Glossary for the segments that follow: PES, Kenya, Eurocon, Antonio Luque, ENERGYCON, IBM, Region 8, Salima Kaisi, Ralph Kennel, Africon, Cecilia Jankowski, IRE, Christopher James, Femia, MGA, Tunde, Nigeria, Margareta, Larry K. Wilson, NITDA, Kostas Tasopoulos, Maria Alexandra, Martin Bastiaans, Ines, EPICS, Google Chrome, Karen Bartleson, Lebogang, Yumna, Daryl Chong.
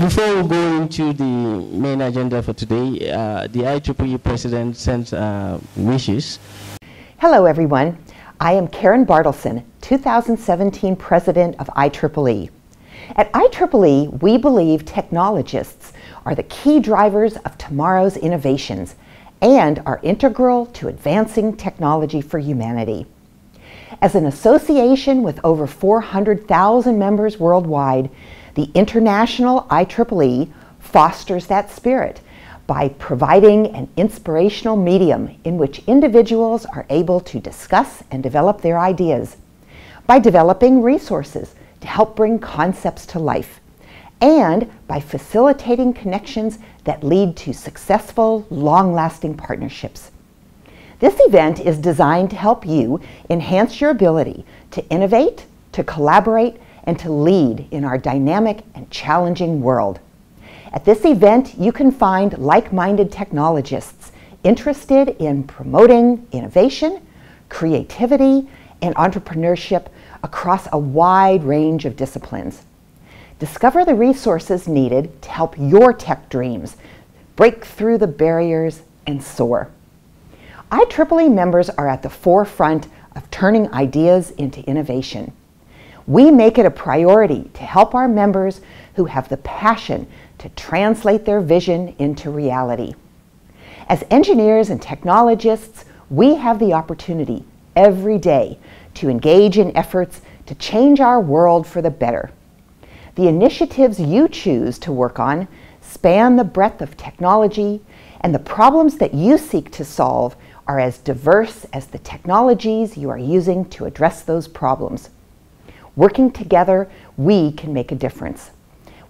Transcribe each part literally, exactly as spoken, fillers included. before we go into the main agenda for today, uh, the I E E E president sends uh, wishes. Hello, everyone. I am Karen Bartleson, two thousand seventeen president of I E E E. At I E E E, we believe technologists are the key drivers of tomorrow's innovations and are integral to advancing technology for humanity. As an association with over four hundred thousand members worldwide, the International I E E E fosters that spirit by providing an inspirational medium in which individuals are able to discuss and develop their ideas, by developing resources to help bring concepts to life, and by facilitating connections that lead to successful, long-lasting partnerships. This event is designed to help you enhance your ability to innovate, to collaborate, and to lead in our dynamic and challenging world. At this event, you can find like-minded technologists interested in promoting innovation, creativity, and entrepreneurship across a wide range of disciplines. Discover the resources needed to help your tech dreams break through the barriers and soar. I E E E members are at the forefront of turning ideas into innovation. We make it a priority to help our members who have the passion to translate their vision into reality. As engineers and technologists, we have the opportunity every day to engage in efforts to change our world for the better. The initiatives you choose to work on span the breadth of technology, and the problems that you seek to solve are as diverse as the technologies you are using to address those problems. Working together, we can make a difference.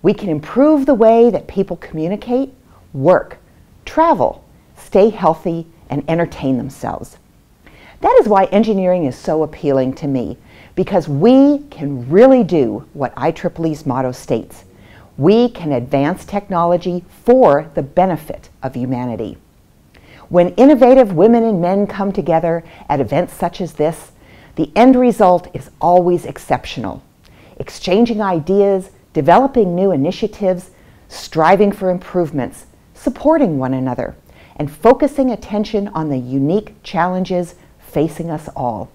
We can improve the way that people communicate, work, travel, stay healthy, and entertain themselves. That is why engineering is so appealing to me, because we can really do what I E E E's motto states. We can advance technology for the benefit of humanity. When innovative women and men come together at events such as this, the end result is always exceptional. Exchanging ideas, developing new initiatives, striving for improvements, supporting one another, and focusing attention on the unique challenges facing us all.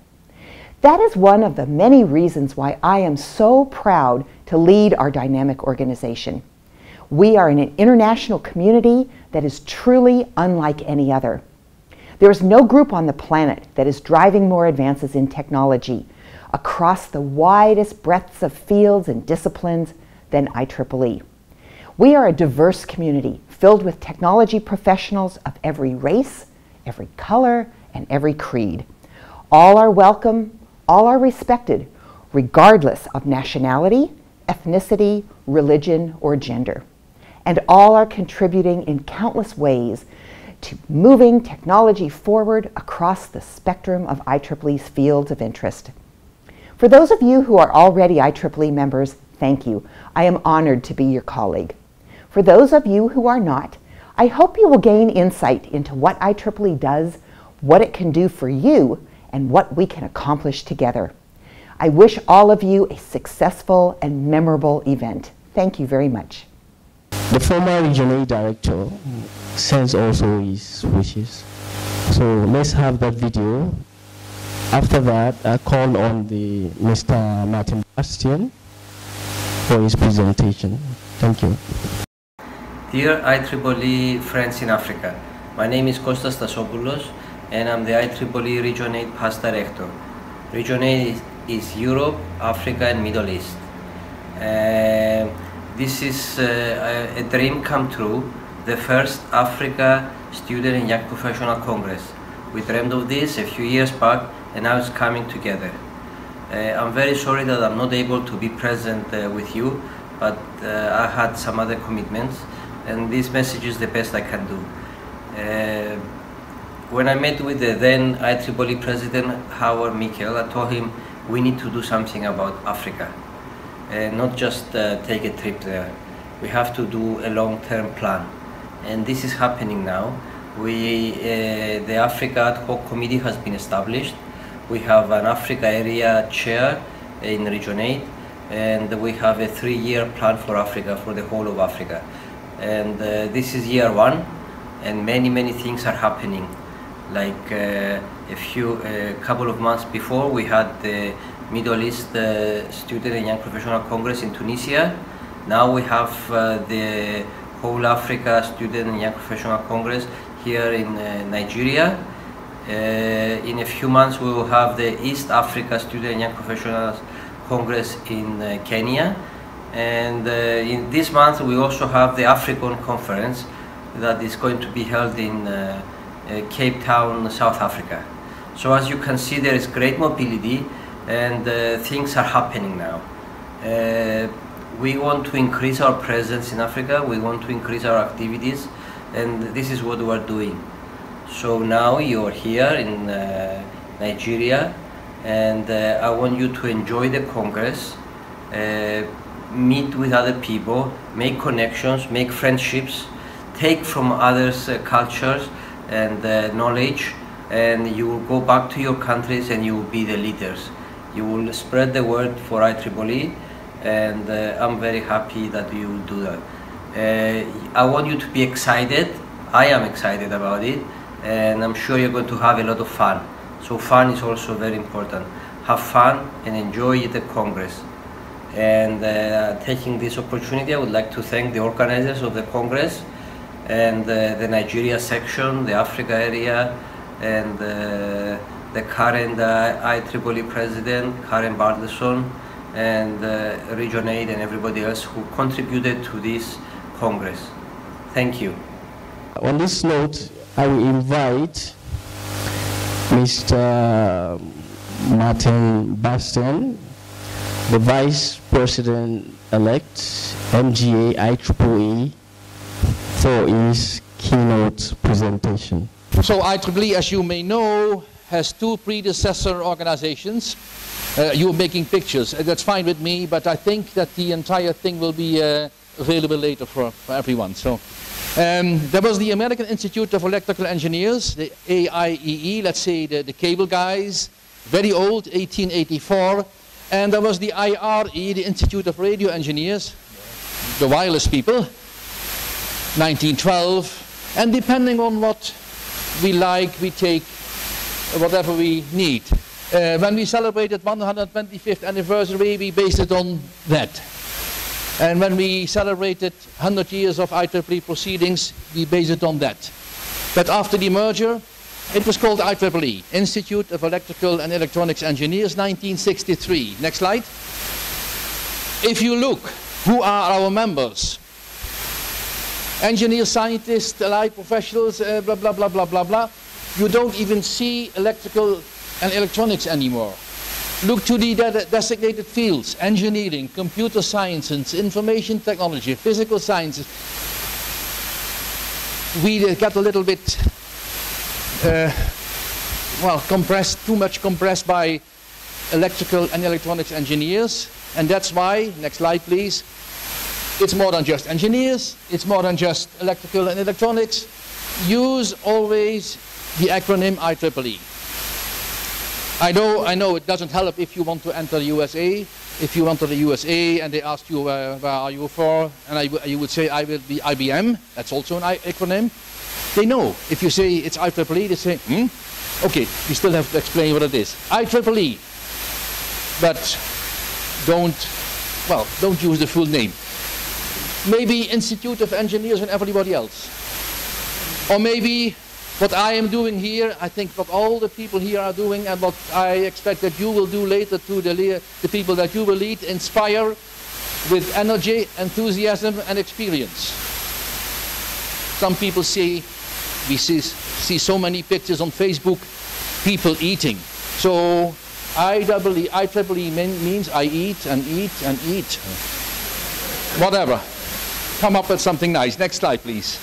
That is one of the many reasons why I am so proud to lead our dynamic organization. We are in an international community that is truly unlike any other. There is no group on the planet that is driving more advances in technology across the widest breadths of fields and disciplines than I E E E. We are a diverse community filled with technology professionals of every race, every color, and every creed. All are welcome, all are respected, regardless of nationality, ethnicity, religion, or gender. And all are contributing in countless ways to moving technology forward across the spectrum of I E E E's fields of interest. For those of you who are already I E E E members, thank you. I am honored to be your colleague. For those of you who are not, I hope you will gain insight into what I E E E does, what it can do for you, and what we can accomplish together. I wish all of you a successful and memorable event. Thank you very much. The former regional director sends also his wishes. So let's have that video. After that, I call on the Mister Martin Bastiaans for his presentation. Thank you. Dear I E E E friends in Africa, my name is Kostas Tasopoulos, and I'm the I E E E Region eight Past Director. Region eight is, is Europe, Africa, and Middle East. Uh, this is uh, a, a dream come true, the first Africa Student and Young Professional Congress. We dreamed of this a few years back, and now it's coming together. Uh, I'm very sorry that I'm not able to be present uh, with you, but uh, I had some other commitments, and this message is the best I can do. Uh, When I met with the then I E E E President Howard Mikkel, I told him we need to do something about Africa and not just uh, take a trip there. We have to do a long-term plan, and this is happening now. We, uh, the Africa Ad Hoc Committee has been established. We have an Africa area chair in Region eight, and we have a three-year plan for Africa, for the whole of Africa. And uh, this is year one, and many, many things are happening. Like uh, a few, a uh, couple of months before, we had the Middle East uh, Student and Young Professional Congress in Tunisia. Now we have uh, the whole Africa Student and Young Professional Congress here in uh, Nigeria. Uh, in a few months we will have the East Africa Student and Young Professionals Congress in uh, Kenya. And uh, in this month we also have the Africon conference that is going to be held in uh, uh, Cape Town, South Africa. So as you can see, there is great mobility and uh, things are happening now. Uh, we want to increase our presence in Africa, we want to increase our activities, and this is what we are doing. So now you are here in uh, Nigeria, and uh, I want you to enjoy the Congress, uh, meet with other people, make connections, make friendships, take from others' uh, cultures and uh, knowledge, and you will go back to your countries and you will be the leaders. You will spread the word for I triple E, and uh, I'm very happy that you will do that. Uh, I want you to be excited. I am excited about it, and I'm sure you're going to have a lot of fun. So fun is also very important. Have fun and enjoy the Congress. And uh, taking this opportunity, I would like to thank the organizers of the Congress and uh, the Nigeria section, the Africa area, and uh, the current uh, I triple E president, Karen Bartleson, and uh, Region eight and everybody else who contributed to this Congress. Thank you. On this note, I will invite Mister Martin Bastiaans, the Vice President-elect, M G A I triple E, for his keynote presentation. So I triple E, as you may know, has two predecessor organizations. Uh, you're making pictures, that's fine with me, but I think that the entire thing will be uh, available later for, for everyone. So, um, there was the American Institute of Electrical Engineers, the A I E E, let's say the, the cable guys, very old, eighteen eighty-four, and there was the I R E, the Institute of Radio Engineers, the wireless people, nineteen twelve, and depending on what we like, we take whatever we need. Uh, when we celebrated one hundred twenty-fifth anniversary, we based it on that. And when we celebrated one hundred years of I triple E proceedings, we based it on that. But after the merger, it was called I triple E, Institute of Electrical and Electronics Engineers, nineteen sixty-three. Next slide. If you look, who are our members? Engineers, scientists, allied professionals, uh, blah, blah, blah, blah, blah, blah. You don't even see electrical and electronics anymore. Look to the de designated fields: engineering, computer sciences, information technology, physical sciences. We got a little bit, uh, well, compressed, too much compressed by electrical and electronics engineers. And that's why, next slide please, it's more than just engineers, it's more than just electrical and electronics. Use always the acronym I triple E. I know, I know it doesn't help if you want to enter the U S A. If you enter the U S A and they ask you uh, where are you for, and I w you would say I will be I B M, that's also an I acronym. They know. If you say it's I triple E, they say, hmm? Okay, we still have to explain what it is. I triple E. But don't, well, don't use the full name. Maybe Institute of Engineers and everybody else. Or maybe what I am doing here, I think what all the people here are doing, and what I expect that you will do later to the, the people that you will lead, inspire with energy, enthusiasm, and experience. Some people say, we see, see so many pictures on Facebook, people eating. So I triple E, I triple E means I eat and eat and eat. Whatever. Come up with something nice. Next slide, please.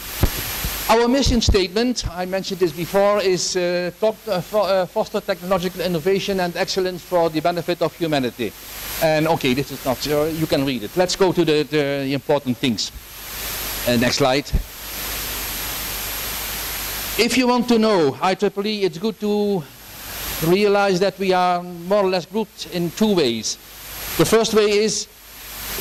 Our mission statement, I mentioned this before, is uh, top, uh, for, uh, foster technological innovation and excellence for the benefit of humanity. And okay, this is not, uh, you can read it. Let's go to the, the important things. Uh, next slide. If you want to know I triple E, it's good to realize that we are more or less grouped in two ways. The first way is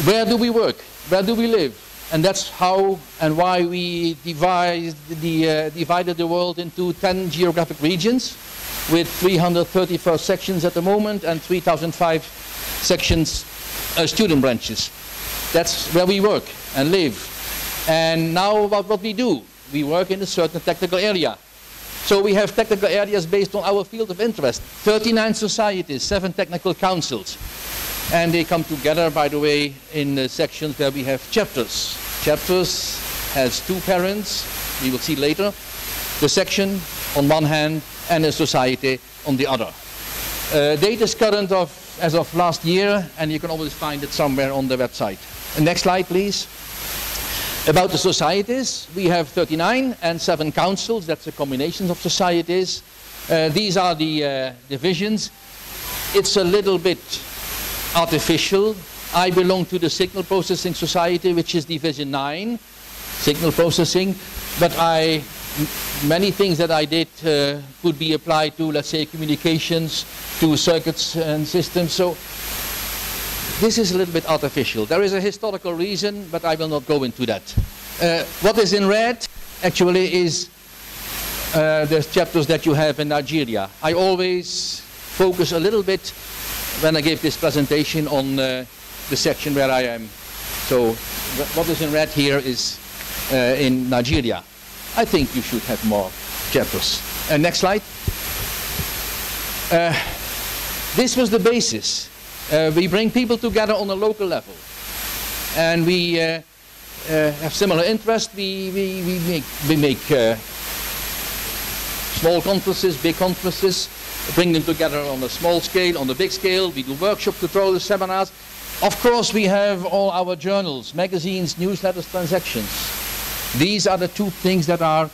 Where do we work? Where do we live? And that's how and why we devised the, uh, divided the world into ten geographic regions with three hundred thirty-four sections at the moment and three thousand five sections, uh, student branches. That's where we work and live. And now about what we do. We work in a certain technical area. So we have technical areas based on our field of interest. thirty-nine societies, seven technical councils. And they come together, by the way, in the sections where we have chapters. Chapters has two parents, we will see later. The section on one hand and a society on the other. Uh, data is current of, as of last year, and you can always find it somewhere on the website. Next slide, please. About the societies, we have thirty-nine and seven councils. That's a combination of societies. Uh, these are the uh, divisions. It's a little bit artificial. I belong to the Signal Processing Society, which is Division nine, signal processing. But I, many things that I did uh, could be applied to, let's say, communications, to circuits and systems. So this is a little bit artificial. There is a historical reason, but I will not go into that. Uh, what is in red, actually, is uh, the chapters that you have in Nigeria. I always focus a little bit, when I give this presentation, on uh, the section where I am. So what is in red here is uh, in Nigeria. I think you should have more chapters. Uh, next slide. Uh, this was the basis. Uh, we bring people together on a local level, and we uh, uh, have similar interests. We, we, we make, we make uh, small conferences, big conferences, bring them together on a small scale, on a big scale. We do workshops, tutorials, seminars. Of course, we have all our journals, magazines, newsletters, transactions. These are the two things that are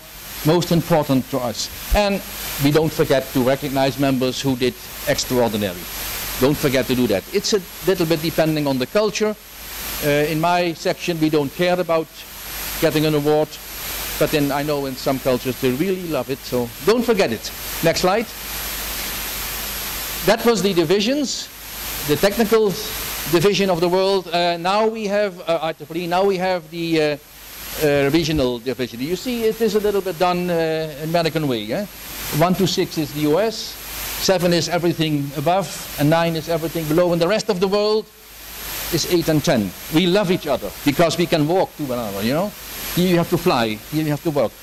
most important to us. And we don't forget to recognize members who did extraordinary. Don't forget to do that. It's a little bit depending on the culture. Uh, in my section, we don't care about getting an award, but then I know in some cultures they really love it, so don't forget it. Next slide. That was the divisions, the technical division of the world. Uh, now we have uh, I E E E, now we have the uh, uh, regional division. You see, it is a little bit done uh, American way. Eh? One to six is the U S. Seven is everything above, and nine is everything below, and the rest of the world is eight and ten. We love each other because we can walk to one another, you know? Here you have to fly, here you have to walk.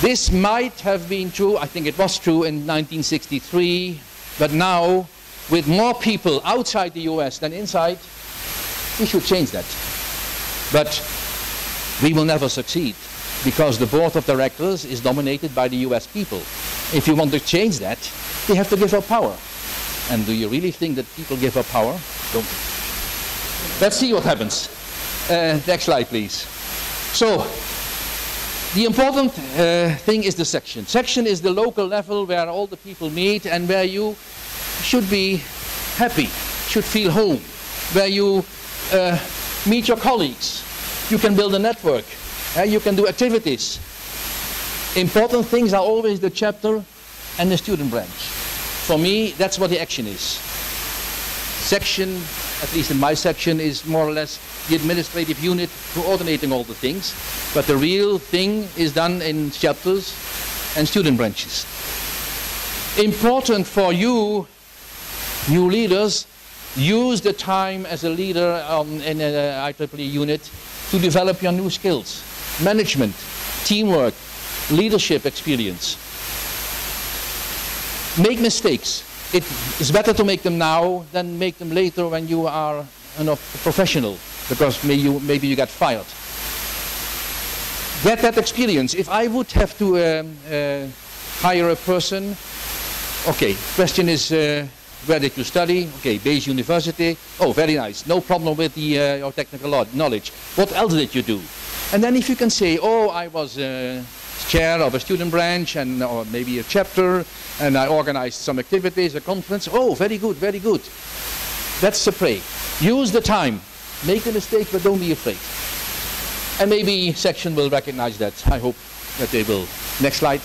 This might have been true, I think it was true in nineteen sixty-three, but now, with more people outside the U S than inside, we should change that. But we will never succeed because the board of directors is dominated by the U S people. If you want to change that, they have to give up power. And do you really think that people give up power? Don't. Let's see what happens. Uh, next slide, please. So, the important uh, thing is the section. Section is the local level where all the people meet and where you should be happy, should feel home, where you uh, meet your colleagues. You can build a network. Uh, you can do activities. Important things are always the chapter and the student branch. For me, that's what the action is. Section, at least in my section, is more or less the administrative unit coordinating all the things. But the real thing is done in chapters and student branches. Important for you, new leaders, use the time as a leader on, in an I E E E unit to develop your new skills. Management, teamwork, leadership experience. Make mistakes. It is better to make them now than make them later when you are a professional, because may you, maybe you got fired. Get that experience. If I would have to um, uh, hire a person, okay, question is, uh, where did you study? Okay, Bayes University. Oh, very nice. No problem with the, uh, your technical knowledge. What else did you do? And then if you can say, oh, I was uh, chair of a student branch and or maybe a chapter, and I organized some activities, a conference. Oh, very good, very good. That's the prey. Use the time. Make a mistake, but don't be afraid. And maybe section will recognize that. I hope that they will. Next slide.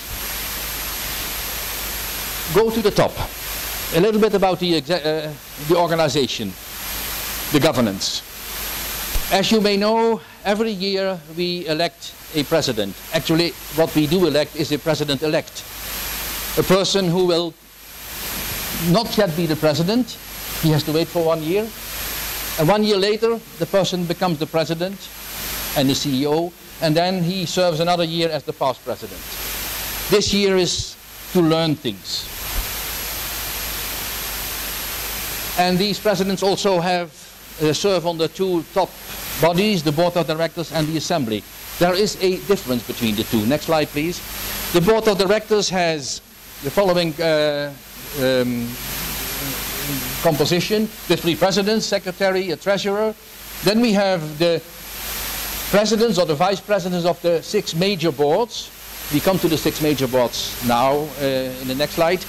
Go to the top. A little bit about the, uh, the organization, the governance. As you may know, every year we elect a president. Actually, what we do elect is a president-elect. A person who will not yet be the president. He has to wait for one year. And one year later, the person becomes the president and the C E O, and then he serves another year as the past president. This year is to learn things. And these presidents also have uh, serve on the two top bodies, the board of directors and the assembly. There is a difference between the two. Next slide, please. The board of directors has the following uh, um, composition, the three presidents, secretary, a treasurer. Then we have the presidents or the vice presidents of the six major boards. We come to the six major boards now uh, in the next slide.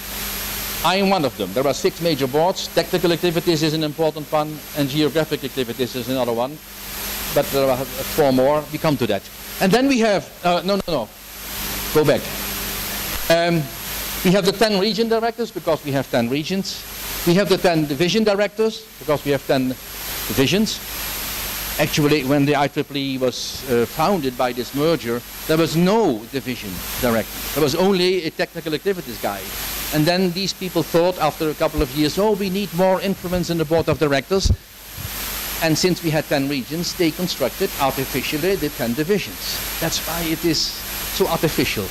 I am one of them. There are six major boards. Technical activities is an important one, and geographic activities is another one. But there are four more. We come to that. And then we have, uh, no, no, no, go back. Um, we have the ten region directors, because we have ten regions. We have the ten division directors, because we have ten divisions. Actually, when the I triple E was uh, founded by this merger, there was no division director. There was only a technical activities guy. And then these people thought after a couple of years, oh, we need more influence in the board of directors. And since we had ten regions, they constructed artificially the ten divisions. That's why it is so artificial.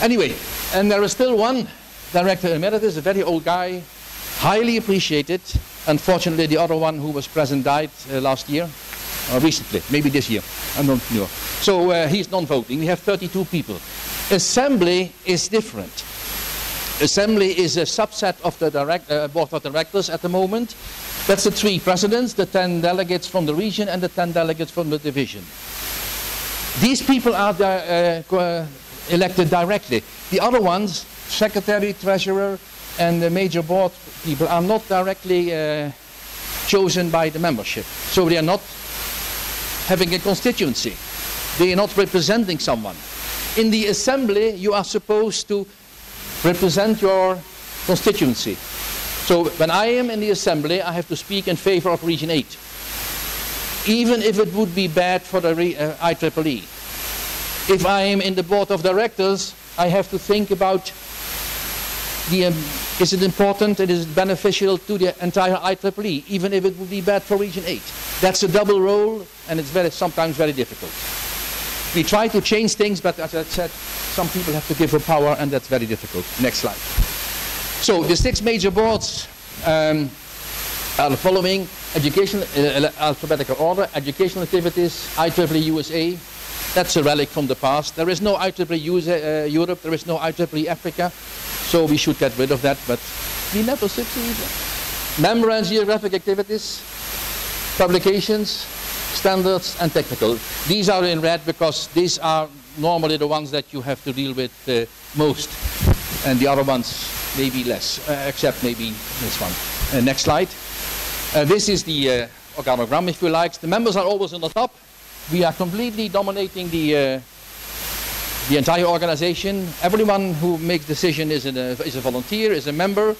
Anyway, and there is still one director emeritus, a very old guy, highly appreciated. Unfortunately, the other one who was present died uh, last year, or recently, maybe this year, I'm not sure. So uh, he's non-voting. We have thirty-two people. Assembly is different. Assembly is a subset of the direct, uh, board of directors at the moment. That's the three presidents, the ten delegates from the region, and the ten delegates from the division. These people are di uh, elected directly. The other ones, secretary, treasurer, and the major board people are not directly uh, chosen by the membership. So they are not having a constituency. They are not representing someone. In the assembly, you are supposed to represent your constituency. So when I am in the assembly, I have to speak in favor of Region eight. Even if it would be bad for the re uh, I triple E. If I am in the board of directors, I have to think about The, um, is it important, it is beneficial to the entire I triple E, even if it would be bad for Region eight. That's a double role, and it's very, sometimes very difficult. We try to change things, but as I said, some people have to give up power, and that's very difficult. Next slide. So the six major boards um, are the following: educational, uh, alphabetical order, educational activities, I triple E U S A. That's a relic from the past. There is no I triple E uh, Europe, there is no I triple E Africa. So we should get rid of that, but we never succeed. Member and geographic activities, publications, standards, and technical. These are in red because these are normally the ones that you have to deal with uh, most. And the other ones maybe less, uh, except maybe this one. Uh, next slide. Uh, this is the uh, organogram, if you like. The members are always on the top. We are completely dominating the uh, The entire organization. Everyone who makes decision is, in a, is a volunteer, is a member.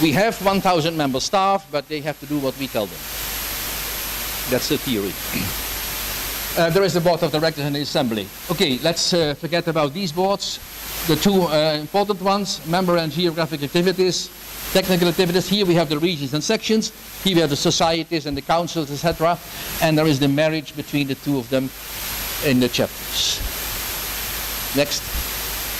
We have one thousand member staff, but they have to do what we tell them. That's the theory. Uh, there is the board of directors and the assembly. Okay, let's uh, forget about these boards. The two uh, important ones, member and geographic activities, technical activities. Here we have the regions and sections. Here we have the societies and the councils, et cetera. And there is the marriage between the two of them in the chapters. Next.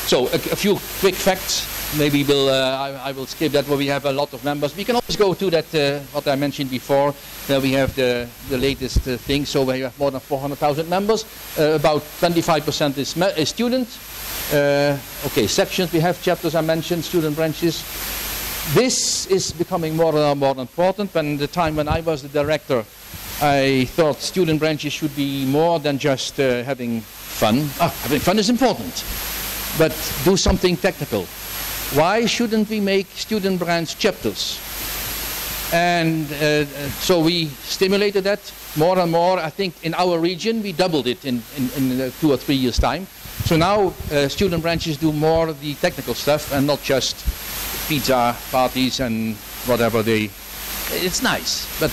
So a, a few quick facts. Maybe we'll, uh, I, I will skip that where we have a lot of members. We can always go to that, uh, what I mentioned before, that we have the, the latest uh, thing. So we have more than four hundred thousand members. Uh, about twenty-five percent is, is student. Uh, okay, sections we have, chapters I mentioned, student branches. This is becoming more and more important. When the time when I was the director, I thought student branches should be more than just uh, having fun. Ah, having fun is important, but do something technical. Why shouldn't we make student branch chapters? And uh, so we stimulated that more and more. I think in our region we doubled it in, in, in two or three years' time. So now uh, student branches do more of the technical stuff and not just pizza parties and whatever they... It's nice, but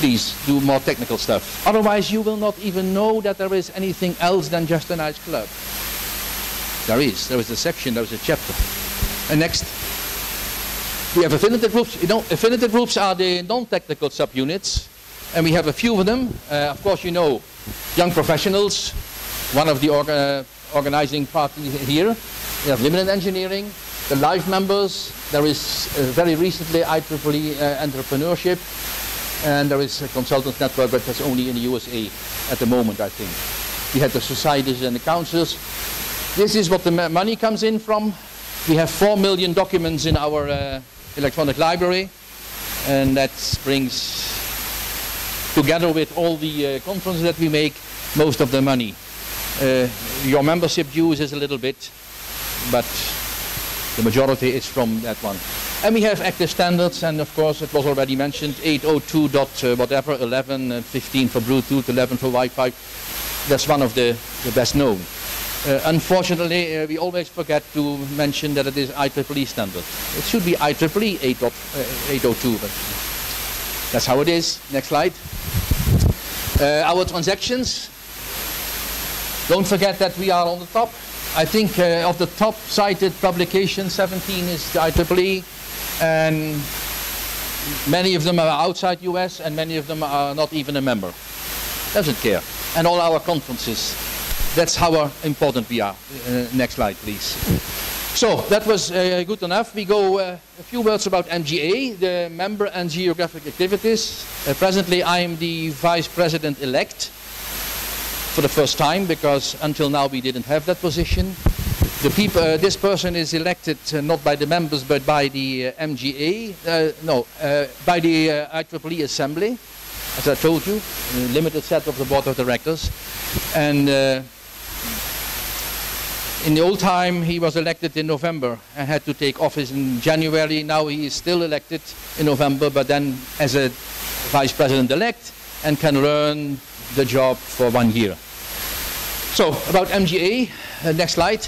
please do more technical stuff. Otherwise, you will not even know that there is anything else than just a nice club. There is. There is a section. There is a chapter. And next, we have affinitive groups. You know, affinitive groups are the non-technical subunits, and we have a few of them. Uh, of course, you know, young professionals, one of the orga organizing parties here. We have limited engineering, the life members. There is uh, very recently I triple E uh, entrepreneurship, and there is a consultant network, but that's only in the U S A at the moment, I think. We had the societies and the councils. This is what the money comes in from. We have four million documents in our uh, electronic library, and that brings, together with all the uh, conferences that we make, most of the money. Uh, your membership dues is a little bit, but the majority is from that one. And we have active standards, and of course it was already mentioned, eight oh two dot whatever, eleven and fifteen for Bluetooth, eleven for Wi-Fi. That's one of the, the best known. Uh, unfortunately, uh, we always forget to mention that it is I triple E standard. It should be I triple E eight oh two, but that's how it is. Next slide. Uh, our transactions. Don't forget that we are on the top. I think uh, of the top cited publications, seventeen is the I triple E, and many of them are outside U S, and many of them are not even a member. Doesn't care. And all our conferences. That's how important we are. Uh, next slide, please. So that was uh, good enough. We go uh, a few words about M G A, the Member and Geographic Activities. Uh, presently, I am the Vice President-elect for the first time, because until now we didn't have that position. The peop uh, this person is elected uh, not by the members, but by the uh, M G A, uh, no, uh, by the uh, I triple E Assembly, as I told you, a limited set of the Board of Directors. And uh, in the old time, he was elected in November and had to take office in January. Now he is still elected in November, but then as a vice president-elect, and can learn the job for one year. So, about M G A, uh, next slide.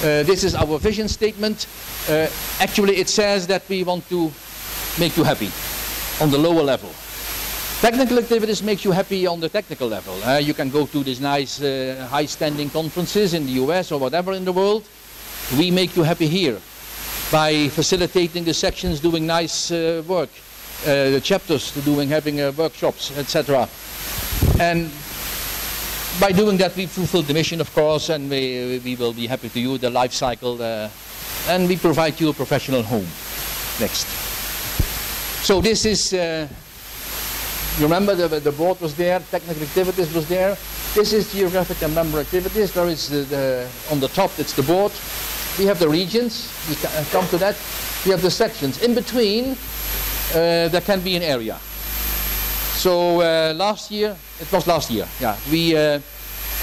Uh, this is our vision statement. Uh, actually, it says that we want to make you happy on the lower level. Technical activities make you happy on the technical level. Uh, you can go to these nice uh, high-standing conferences in the U S or whatever in the world. We make you happy here by facilitating the sections, doing nice uh, work, uh, the chapters, doing, having uh, workshops, et cetera. And by doing that, we fulfill the mission, of course, and we, we will be happy to you, the life cycle, uh, and we provide you a professional home. Next. So this is... Uh, You remember the, the board was there, technical activities was there. This is geographic and member activities. There is the, the, on the top, it's the board. We have the regions, we come to that. We have the sections. In between, uh, there can be an area. So uh, last year, it was last year, yeah. We uh,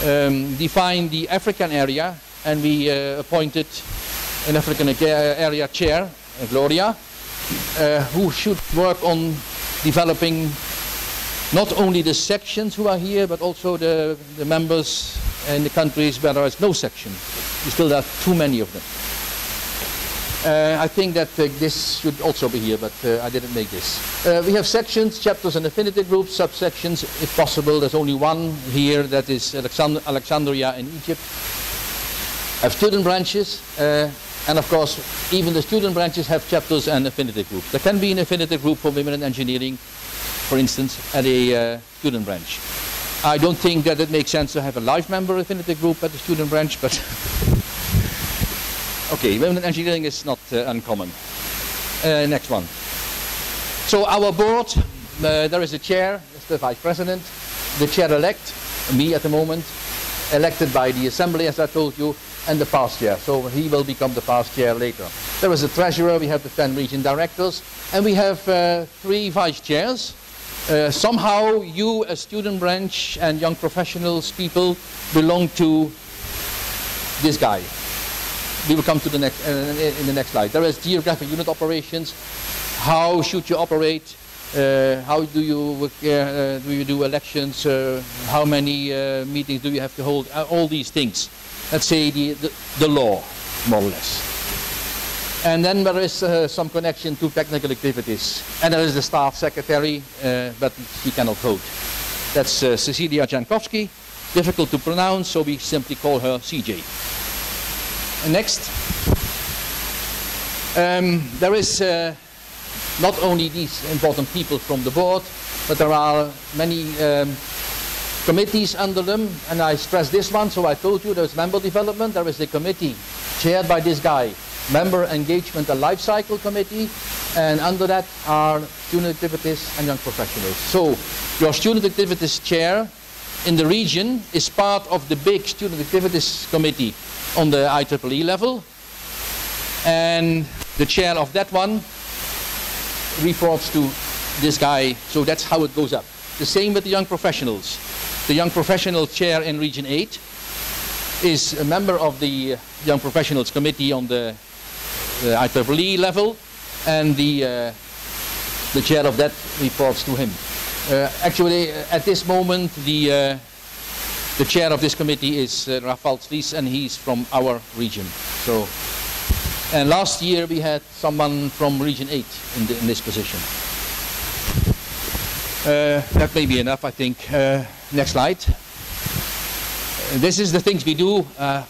um, defined the African area, and we uh, appointed an African area chair, Gloria, uh, who should work on developing not only the sections who are here, but also the, the members in the countries where there is no section. We still have too many of them. Uh, I think that uh, this should also be here, but uh, I didn't make this. Uh, we have sections, chapters and affinity groups, subsections, if possible. There's only one here, that is Alexand Alexandria in Egypt. Have student branches, uh, and of course, even the student branches have chapters and affinity groups. There can be an affinity group for women in engineering, for instance, at a uh, student branch. I don't think that it makes sense to have a life member affinity group at the student branch, but okay, women in engineering is not uh, uncommon. Uh, next one. So our board, uh, there is a chair, that's the vice president, the chair-elect, me at the moment, elected by the assembly, as I told you, and the past chair, so he will become the past chair later. There is a treasurer, we have the ten region directors, and we have uh, three vice chairs. Uh, somehow you, as student branch and young professionals people, belong to this guy. We will come to the next, uh, in the next slide. There is geographic unit operations. How should you operate? Uh, how do you, uh, do you do elections? Uh, how many uh, meetings do you have to hold? Uh, all these things. Let's say the, the, the law, more or less. And then there is uh, some connection to technical activities. And there is the staff secretary, uh, but he cannot vote. That's uh, Cecilia Jankowski, difficult to pronounce, so we simply call her C J. And next. Um, there is uh, not only these important people from the board, but there are many um, committees under them. And I stress this one, so I told you there's member development. There is the committee chaired by this guy, Member Engagement and Life Cycle Committee, and under that are student activities and young professionals. So your student activities chair in the region is part of the big student activities committee on the I triple E level, and the chair of that one reports to this guy, so that's how it goes up. The same with the young professionals. The young professional chair in Region eight is a member of the Young Professionals Committee on the the I triple E level, and the uh, the chair of that reports to him. Uh, actually, uh, at this moment, the uh, the chair of this committee is uh, Rafael Thies, and he's from our region. So, and last year we had someone from Region eight in, the, in this position. Uh, that may be enough, I think. Uh, next slide. Uh, this is the things we do. Uh,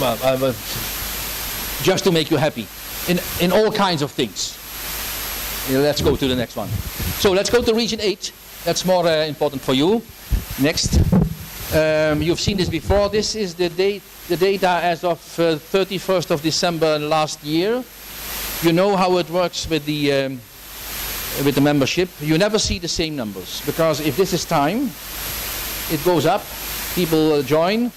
well, I will just to make you happy, in, in all kinds of things. Yeah, let's go to the next one. So let's go to Region eight. That's more uh, important for you. Next. Um, you've seen this before. This is the, date, the data as of uh, thirty-first of December last year. You know how it works with the, um, with the membership. You never see the same numbers, because if this is time, it goes up, people uh, join,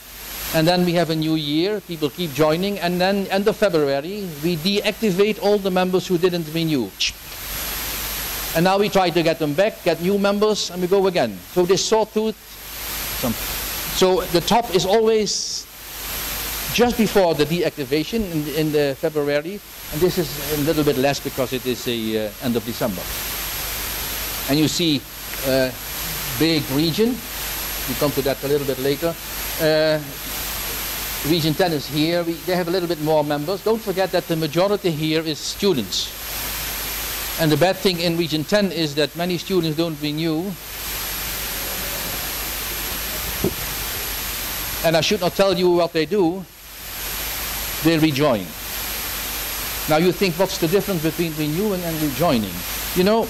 and then we have a new year, people keep joining, and then end of February, we deactivate all the members who didn't renew. And now we try to get them back, get new members, and we go again. So this sawtooth, so the top is always just before the deactivation in, in the February, and this is a little bit less because it is the uh, end of December. And you see uh, big region, we come to that a little bit later. Uh, Region ten is here. We, they have a little bit more members. Don't forget that the majority here is students. And the bad thing in Region ten is that many students don't renew. And I should not tell you what they do. They rejoin. Now you think, what's the difference between renewing and rejoining? You know,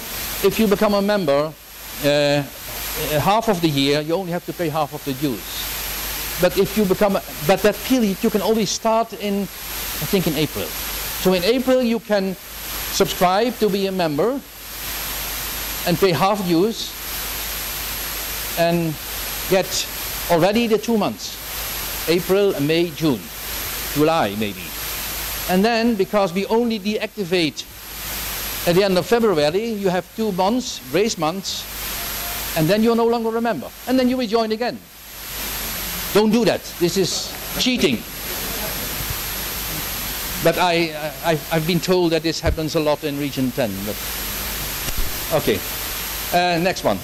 if you become a member, uh, half of the year, you only have to pay half of the dues. But if you become, but that period, you can always start in, I think, in April. So in April, you can subscribe to be a member and pay half dues and get already the two months, April, May, June, July maybe. And then, because we only deactivate at the end of February, you have two months, grace months, and then you're no longer a member. And then you rejoin again. Don't do that. This is cheating. But I, I, I've been told that this happens a lot in Region ten. But okay. Uh, next one.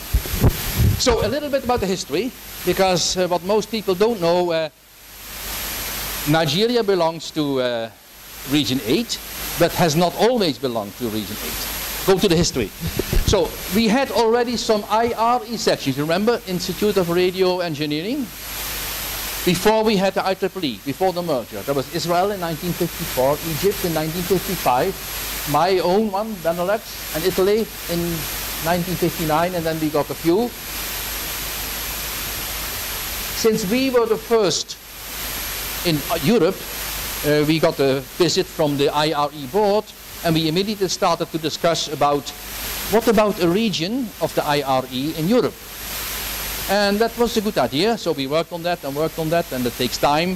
So a little bit about the history, because uh, what most people don't know, uh, Nigeria belongs to uh, Region eight, but has not always belonged to Region eight. Go to the history. So we had already some I R E sections. Remember, Institute of Radio Engineering? Before we had the I triple E, before the merger, there was Israel in nineteen fifty-four, Egypt in nineteen fifty-five, my own one, Benelux, and Italy in nineteen fifty-nine, and then we got a few. Since we were the first in Europe, uh, we got a visit from the I R E board, and we immediately started to discuss about, what about a region of the I R E in Europe? And that was a good idea, so we worked on that and worked on that, and it takes time.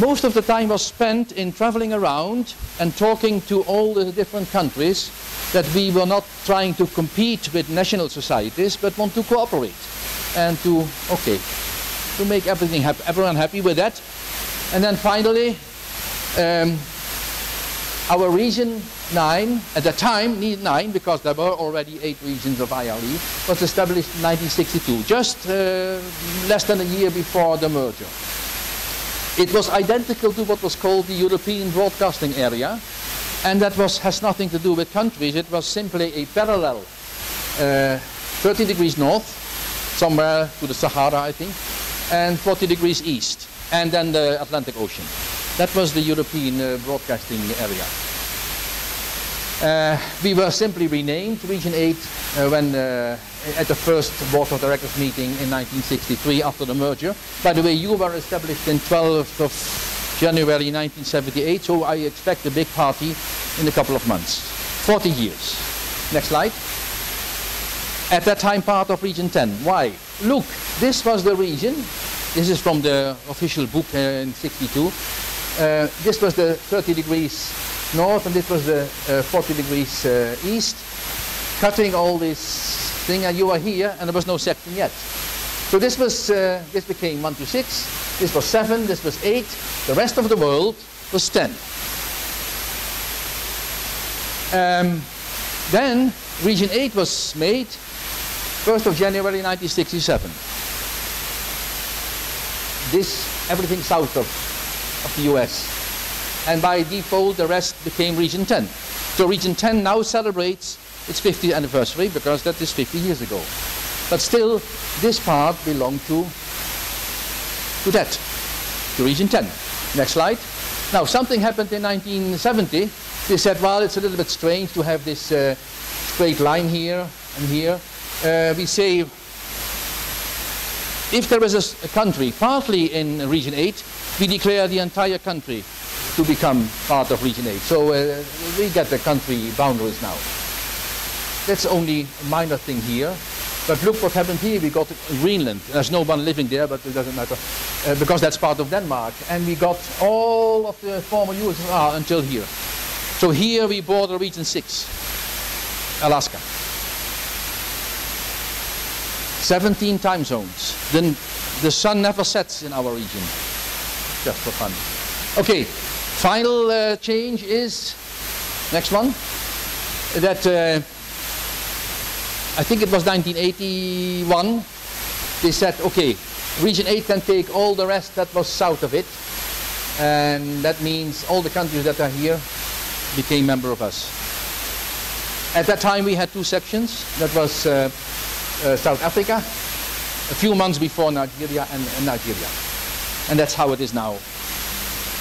Most of the time was spent in traveling around and talking to all the different countries, that we were not trying to compete with national societies, but want to cooperate and to, okay, to make everything happy, everyone happy with that. And then finally, um, our Region nine, at that time, Region nine, because there were already eight regions of I R E, was established in nineteen sixty-two, just uh, less than a year before the merger. It was identical to what was called the European Broadcasting Area, And that was, has nothing to do with countries. It was simply a parallel, uh, thirty degrees north, somewhere to the Sahara, I think, and forty degrees east, and then the Atlantic Ocean. That was the European uh, broadcasting area. Uh, we were simply renamed Region eight uh, when, uh, at the first Board of Directors meeting in nineteen sixty-three after the merger. By the way, you were established in twelfth of January nineteen seventy-eight, so I expect a big party in a couple of months. forty years. Next slide. At that time, part of Region ten. Why? Look, this was the region. This is from the official book uh, in sixty-two. Uh, this was the thirty degrees north, and this was the uh, forty degrees uh, east. Cutting all this thing, and you are here, and there was no section yet. So this was uh, this became one to six. This was seven. This was eight. The rest of the world was ten. Um, then Region eight was made, first of January nineteen sixty-seven. This everything south of of the U S, and by default the rest became Region ten. So Region ten now celebrates its fiftieth anniversary because that is fifty years ago. But still, this part belonged to, to that, to Region ten. Next slide. Now, something happened in nineteen seventy. They said, well, it's a little bit strange to have this uh, straight line here and here. Uh, we say, if there is a, a country partly in Region eight, we declare the entire country to become part of Region eight. So uh, we get the country boundaries now. That's only a minor thing here. But look what happened here. We got Greenland. There's no one living there, but it doesn't matter, uh, because that's part of Denmark. And we got all of the former U S S R until here. So here we border Region six, Alaska. seventeen time zones. Then the sun never sets in our region, just for fun. Okay, final uh, change is, next one, that uh, I think it was nineteen eighty-one, they said, okay, Region eight can take all the rest that was south of it, and that means all the countries that are here became member of us. At that time we had two sections. That was uh, uh, South Africa, a few months before Nigeria, and, and Nigeria. And that's how it is now.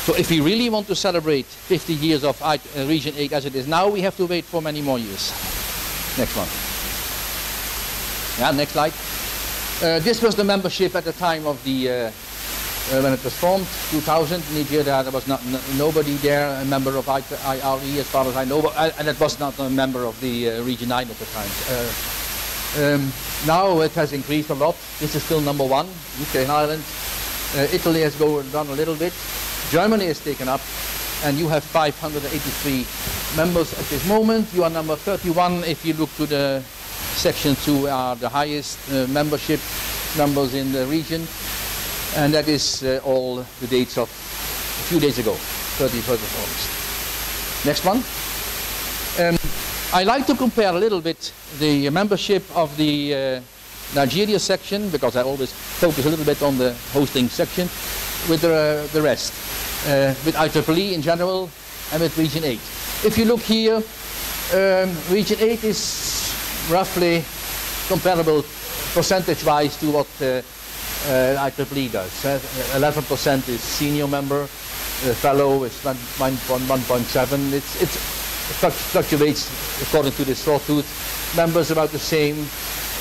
So if we really want to celebrate fifty years of uh, Region eight as it is now, we have to wait for many more years. Next one. Yeah, next slide. Uh, this was the membership at the time of the, uh, uh, when it was formed, two thousand. Nigeria, there was not, no, nobody there, a member of I R E as far as I know, but, and it was not a member of the uh, Region nine at the time. Uh, um, now it has increased a lot. This is still number one, U K and Ireland. Uh, Italy has gone down a little bit. Germany is taken up, and you have five hundred eighty-three members at this moment. You are number thirty-one if you look to the Section two are the highest uh, membership numbers in the region, and that is uh, all the dates of a few days ago, thirty-first of August. Next one. Um, I like to compare a little bit the membership of the uh, Nigeria section, because I always focus a little bit on the hosting section, with the, uh, the rest, uh, with I triple E in general and with Region eight. If you look here, um, Region eight is roughly comparable percentage-wise to what uh, uh, I triple E does. Uh, eleven percent is senior member, uh, fellow is one point seven. It's, it's fluctuates according to the sawtooth. Members about the same,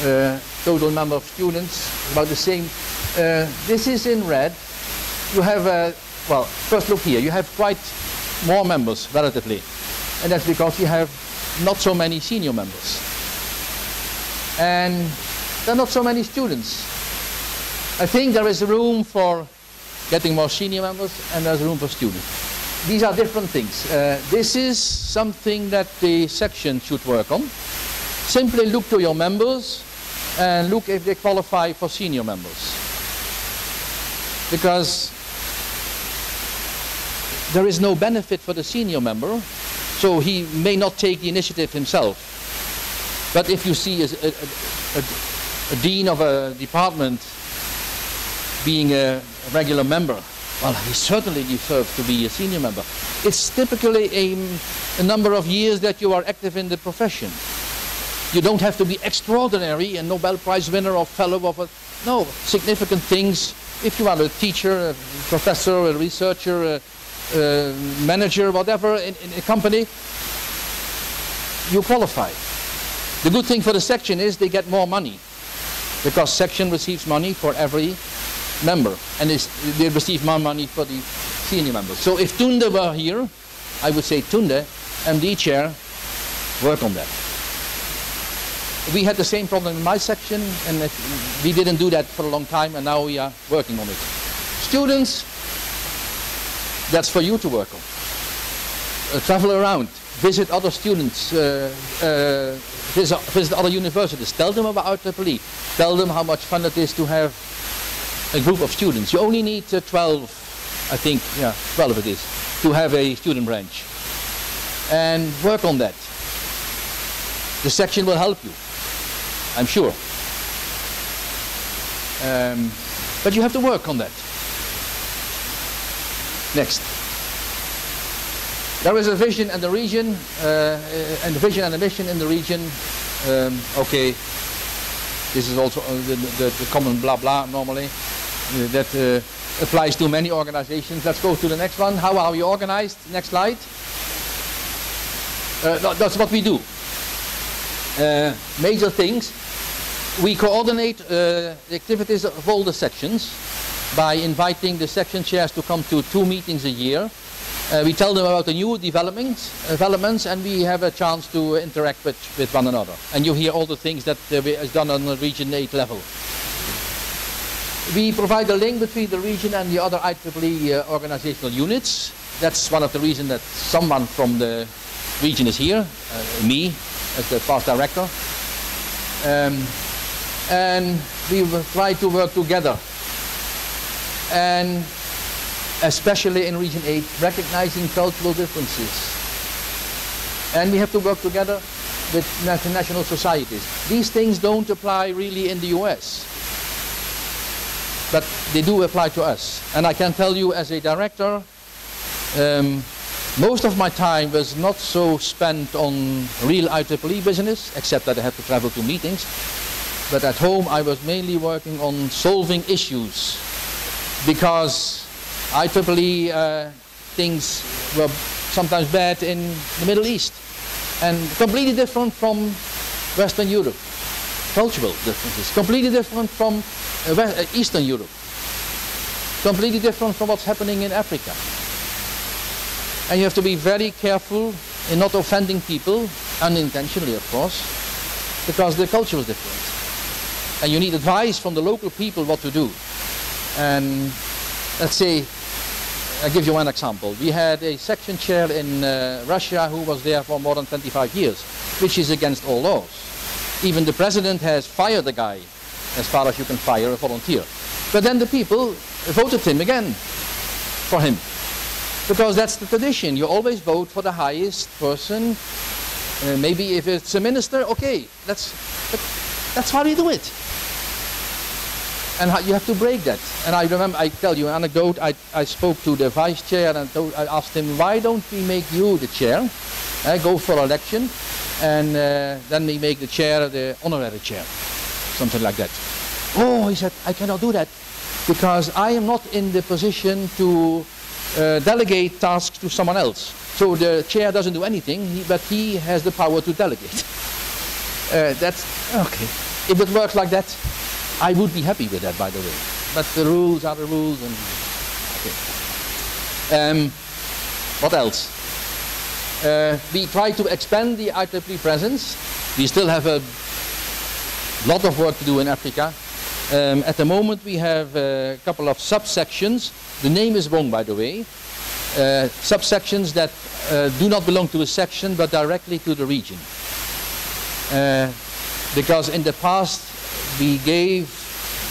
uh, total number of students about the same. Uh, this is in red. You have, uh, well, first look here. You have quite more members relatively, and that's because you have not so many senior members. And there are not so many students. I think there is room for getting more senior members, and there's room for students. These are different things. Uh, this is something that the section should work on. Simply look to your members and look if they qualify for senior members. Because there is no benefit for the senior member, so he may not take the initiative himself. But if you see a, a, a, a dean of a department being a regular member Well, he certainly deserves to be a senior member. It's typically a, a number of years that you are active in the profession. You don't have to be extraordinary, a Nobel Prize winner or fellow of a... No, significant things. If you are a teacher, a professor, a researcher, a, a manager, whatever, in, in a company, you qualify. The good thing for the section is they get more money, because section receives money for every member, and they receive more money for the senior members. So if Tunde were here, I would say, Tunde, M D chair, work on that. We had the same problem in my section, and it, we didn't do that for a long time, and now we are working on it. Students, that's for you to work on. Uh, travel around, visit other students, uh, uh, visit, visit other universities, tell them about I E E E, tell them how much fun it is to have a group of students. You only need uh, twelve, I think, yeah, twelve it is, to have a student branch. And work on that. The section will help you, I'm sure. Um, but you have to work on that. Next. There is a vision and the region, uh, and the vision and the mission in the region. Um, okay, this is also the, the, the common blah blah normally. Uh, that uh, applies to many organizations. Let's go to the next one. How are we organized? Next slide. Uh, no, that's what we do. Uh, major things. We coordinate uh, the activities of all the sections by inviting the section chairs to come to two meetings a year. Uh, we tell them about the new developments, developments, and we have a chance to interact with, with one another. And you hear all the things that uh, is done on the Region eight level. We provide a link between the region and the other I E E E uh, organizational units. That's one of the reasons that someone from the region is here, uh, me, as the past director. Um, and we will try to work together. And especially in Region eight, recognizing cultural differences. And we have to work together with national societies. These things don't apply really in the U S, but they do apply to us. And I can tell you as a director, um, most of my time was not so spent on real I E E E business, except that I had to travel to meetings. But at home I was mainly working on solving issues, because I E E E uh, things were sometimes bad in the Middle East, and completely different from Western Europe. Cultural differences, completely different from uh, West, uh, Eastern Europe, completely different from what's happening in Africa. And you have to be very careful in not offending people, unintentionally of course, because the culture is different. And you need advice from the local people what to do. And let's say, I'll give you one example. We had a section chair in uh, Russia who was there for more than twenty-five years, which is against all laws. Even the president has fired the guy, as far as you can fire a volunteer. But then the people voted him again, for him. Because that's the tradition. You always vote for the highest person. Uh, maybe if it's a minister, okay, that's, that's how we do it. And you have to break that. And I remember, I tell you an anecdote, I, I spoke to the vice chair and I asked him, why don't we make you the chair? I go for election, and uh, then we make the chair the honorary chair, something like that. Oh, he said, I cannot do that, because I am not in the position to uh, delegate tasks to someone else. So the chair doesn't do anything, but he has the power to delegate. uh, that's, okay, if it works like that, I would be happy with that, by the way. But the rules are the rules, and okay. Um, what else? Uh, we try to expand the I E E E presence. We still have a lot of work to do in Africa. Um, at the moment, we have a couple of subsections. The name is wrong, by the way. Uh, subsections that uh, do not belong to a section, but directly to the region. Uh, because in the past, we gave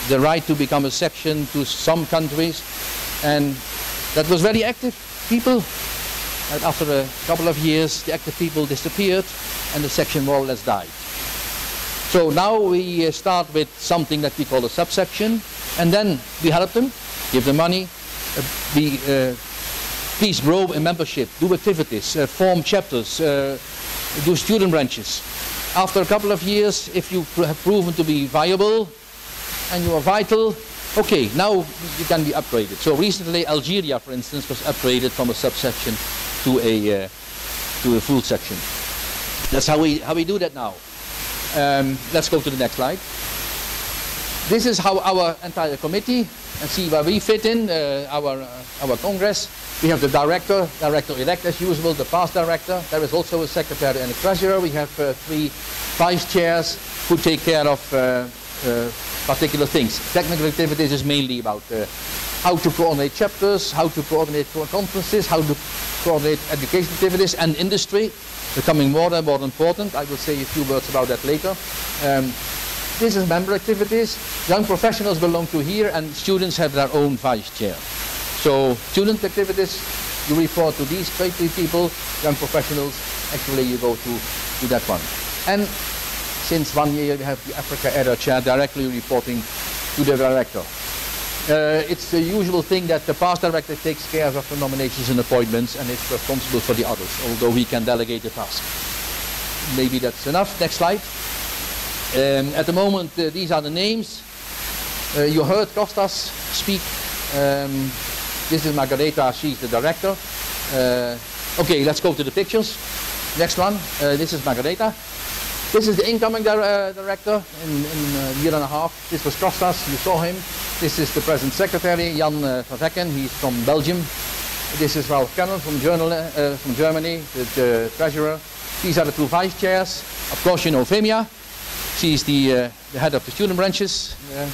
the right to become a section to some countries, and that was very active people. And after a couple of years, the active people disappeared, and the section more or less died. So now we start with something that we call a subsection, and then we help them, give them money, uh, the uh, please grow in membership, do activities, uh, form chapters, uh, do student branches. After a couple of years, if you pr have proven to be viable and you are vital, okay, now you can be upgraded. So recently Algeria, for instance, was upgraded from a subsection to a, uh, to a full section. That's how we, how we do that now. Um, let's go to the next slide. This is how our entire committee, and see where we fit in, uh, our, uh, our Congress. We have the director, director-elect as usual, the past director. There is also a secretary and a treasurer. We have uh, three vice chairs who take care of uh, uh, particular things. Technical activities is mainly about uh, how to coordinate chapters, how to coordinate conferences, how to coordinate education activities and industry, becoming more and more important. I will say a few words about that later. Um, This is member activities. Young professionals belong to here, and students have their own vice chair. So student activities, you report to these twenty people. Young professionals, actually you go to, to that one. And since one year we have the Africa Era chair directly reporting to the director. Uh, it's the usual thing that the past director takes care of the nominations and appointments and is responsible for the others, although he can delegate the task. Maybe that's enough. Next slide. Um, at the moment, uh, these are the names. Uh, you heard Kostas speak. Um, this is Margareta, she's the director. Uh, okay, let's go to the pictures. Next one, uh, this is Margareta. This is the incoming di uh, director in, in a year and a half. This was Kostas, you saw him. This is the present secretary, Jan uh, Verwecken, he's from Belgium. This is Ralph Kennel from, uh, from Germany, the, the treasurer. These are the two vice chairs. Of course, you know Femia. She's the, uh, the head of the student branches, uh,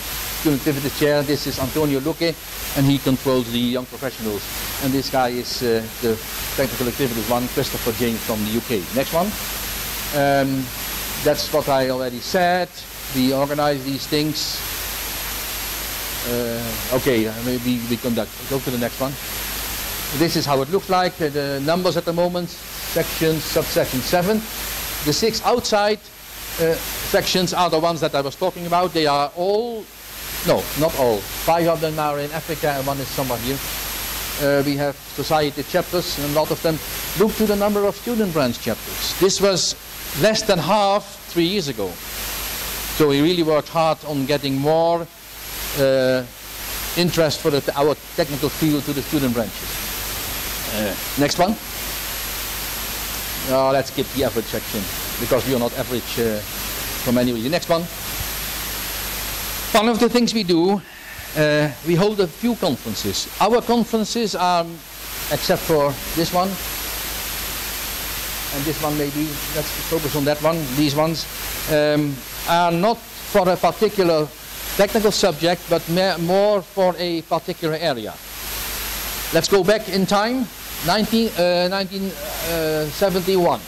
student activity chair. This is Antonio Luque, and he controls the young professionals. And this guy is uh, the technical activities one, Christopher James from the U K. Next one. Um, that's what I already said. We organize these things. Uh, okay, maybe we conduct. Go to the next one. This is how it looks like. Uh, the numbers at the moment, section, subsection seven. The six outside. Uh, sections are the ones that I was talking about. They are all, no, not all. Five of them are in Africa and one is somewhere here. Uh, we have society chapters and a lot of them. Look to the number of student branch chapters. This was less than half three years ago. So we really worked hard on getting more uh, interest for the, our technical field to the student branches. Uh, next one. Oh, let's skip the average section, because we are not average uh, from anywhere. The next one. One of the things we do, uh, we hold a few conferences. Our conferences are, except for this one, and this one maybe, let's focus on that one, these ones, um, are not for a particular technical subject, but more for a particular area. Let's go back in time. nineteen seventy-one.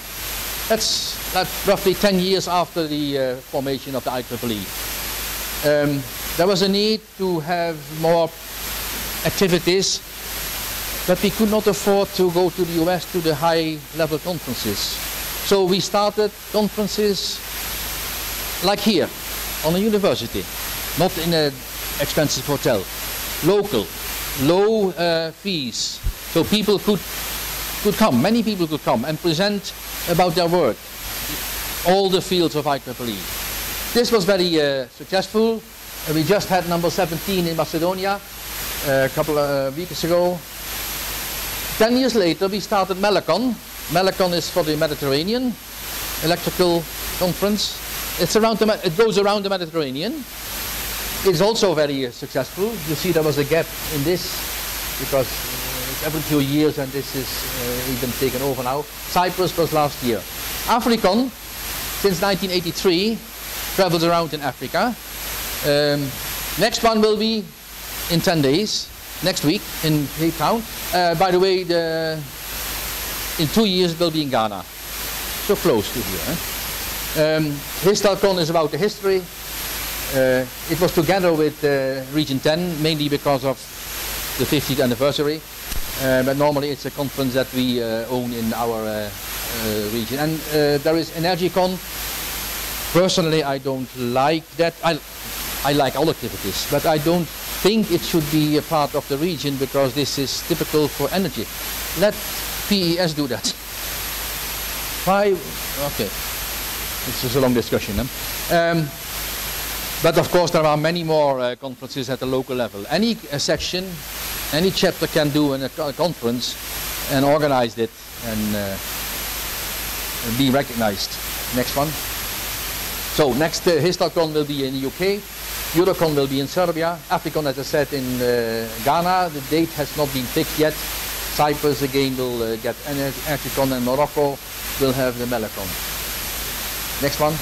That's, that's roughly ten years after the uh, formation of the I E E E. Um, there was a need to have more activities, but we could not afford to go to the U S to the high-level conferences. So we started conferences like here, on a university, not in an expensive hotel, local, low uh, fees. So people could, could come, many people could come and present about their work, all the fields of I E E E. This was very uh, successful. Uh, we just had number seventeen in Macedonia uh, a couple of uh, weeks ago. Ten years later we started Melacon. Melacon is for the Mediterranean Electrical Conference. It's around the, it goes around the Mediterranean. It's also very uh, successful. You see there was a gap in this because every few years, and this is uh, even taken over now. Cyprus was last year. Africon, since nineteen eighty-three, travels around in Africa. Um, next one will be in ten days, next week in Cape Town. Uh, by the way, the, in two years it will be in Ghana. So close to here. Eh? Um, HISTALCON is about the history. Uh, it was together with uh, Region ten, mainly because of the fiftieth anniversary. Uh, but normally it's a conference that we uh, own in our uh, uh, region. And uh, there is ENERGYCON. Personally, I don't like that. I, I like all activities, but I don't think it should be a part of the region because this is typical for energy. Let P E S do that. Why? Okay. This is a long discussion then. Um, but of course there are many more uh, conferences at the local level. Any uh, section, any chapter can do an, a conference and organize it and uh, be recognized. Next one. So next uh, HISTALCON will be in the U K, Eurocon will be in Serbia, Africon as I said in uh, Ghana, the date has not been picked yet. Cyprus again will uh, get ENERGYCON, and Morocco will have the Melacon. Next one.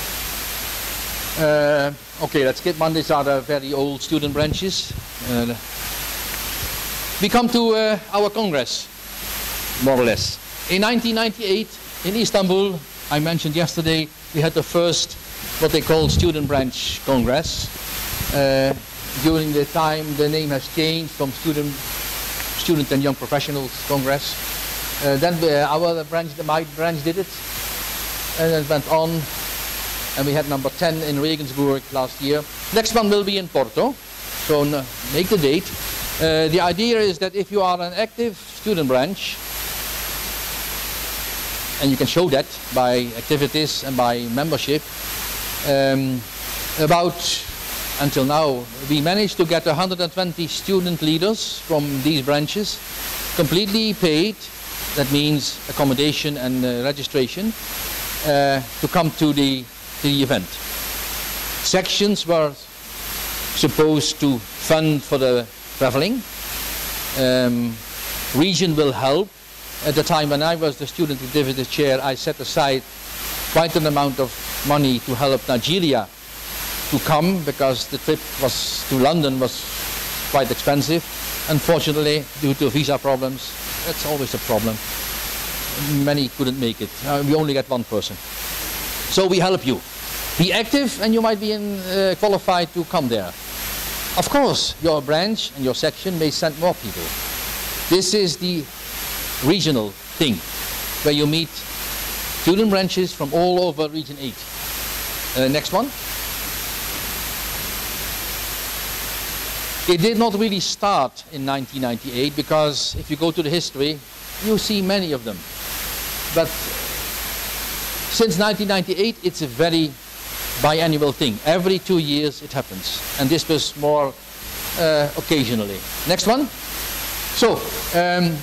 Uh, okay, let's skip one. These are the very old student branches. Uh, we come to uh, our Congress, more or less. In nineteen ninety-eight in Istanbul, I mentioned yesterday, we had the first what they call Student Branch Congress. Uh, during the time the name has changed from Student Student and Young Professionals Congress. Uh, then the, our branch, the, my branch did it, and it went on, and we had number ten in Regensburg last year. Next one will be in Porto, so no, make the date. Uh, the idea is that if you are an active student branch, and you can show that by activities and by membership. Um, about, until now, we managed to get one hundred twenty student leaders from these branches, completely paid, that means accommodation and uh, registration, uh, to come to the, to the event. Sections were supposed to fund for the traveling. Um, region will help. At the time when I was the student activity chair, I set aside quite an amount of money to help Nigeria to come, because the trip was to London was quite expensive. Unfortunately, due to visa problems, that's always a problem. Many couldn't make it. Uh, we only get one person. So we help you. Be active and you might be in, uh, qualified to come there. Of course, your branch and your section may send more people. This is the regional thing, where you meet student branches from all over Region eight. Uh, next one. It did not really start in nineteen ninety-eight, because if you go to the history, you see many of them. But since nineteen ninety-eight, it's a very biannual thing. Every two years it happens. And this was more uh, occasionally. Next one. So, um,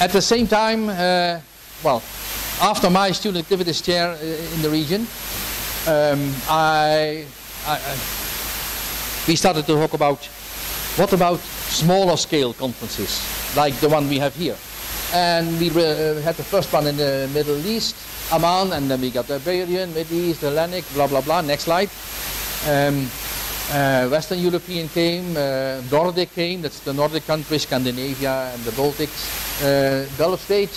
at the same time, uh, well, after my student activities chair uh, in the region, um, I, I, I, we started to talk about what about smaller scale conferences, like the one we have here. And we uh, had the first one in the Middle East, Amman, and then we got the Iberian, Middle East, Hellenic, blah, blah, blah. Next slide. Um, Uh, Western European came, uh, Nordic came, that's the Nordic countries, Scandinavia and the Baltics, uh, Gulf states,